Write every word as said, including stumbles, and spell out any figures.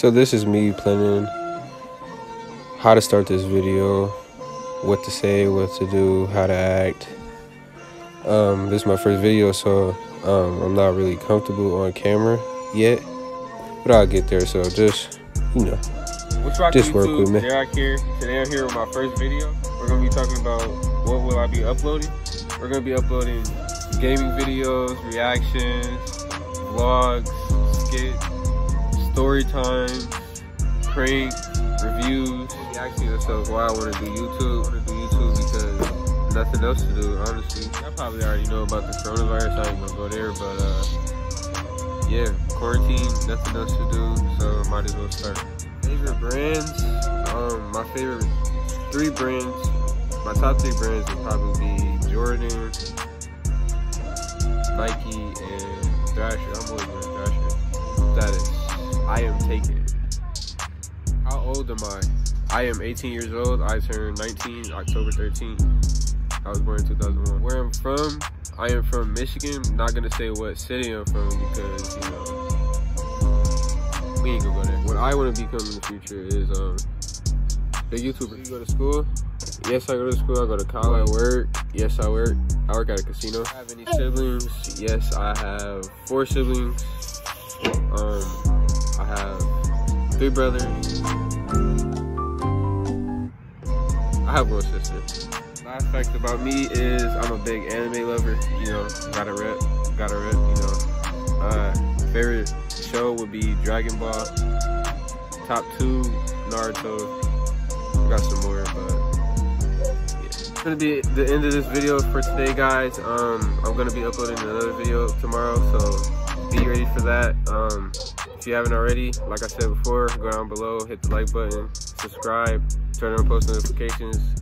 So this is me planning how to start this video, what to say, what to do, how to act. Um, this is my first video, so um, I'm not really comfortable on camera yet, but I'll get there. So just, you know, just work with me. Here. Today I'm here with my first video. We're gonna be talking about what will I be uploading. We're gonna be uploading gaming videos, reactions, vlogs, skits, story times, pranks, reviews. Asking yourself why I want to do YouTube. I want to do YouTube because nothing else to do, honestly. I probably already know about the coronavirus. I ain't gonna go there, but uh, yeah, quarantine, nothing else to do, so might as well start. Favorite brands? Um, my favorite three brands. My top three brands would probably be Jordan, Nike, and Thrasher. I'm always wearing Thrasher. That is, I am taken. How old am I? I am eighteen years old. I turned nineteen October thirteenth. I was born in two thousand one. Where I'm from, I am from Michigan. I'm not gonna say what city I'm from because, you know, we ain't gonna go there. What I wanna become in the future is um, a YouTuber. You go to school? Yes, I go to school. I go to college. I work. Yes, I work. I work at a casino. I have any siblings? Yes, I have four siblings. Um, I have three brothers. I have one sister. Last fact about me is I'm a big anime lover. You know, gotta rep, gotta rep, you know. Uh, favorite show would be Dragon Ball. Top two, Naruto. Got some more, but yeah. It's gonna be the end of this video for today, guys. Um, I'm gonna be uploading another video tomorrow, so be ready for that. Um, if you haven't already, like I said before, go down below, hit the like button, subscribe, turn on post notifications.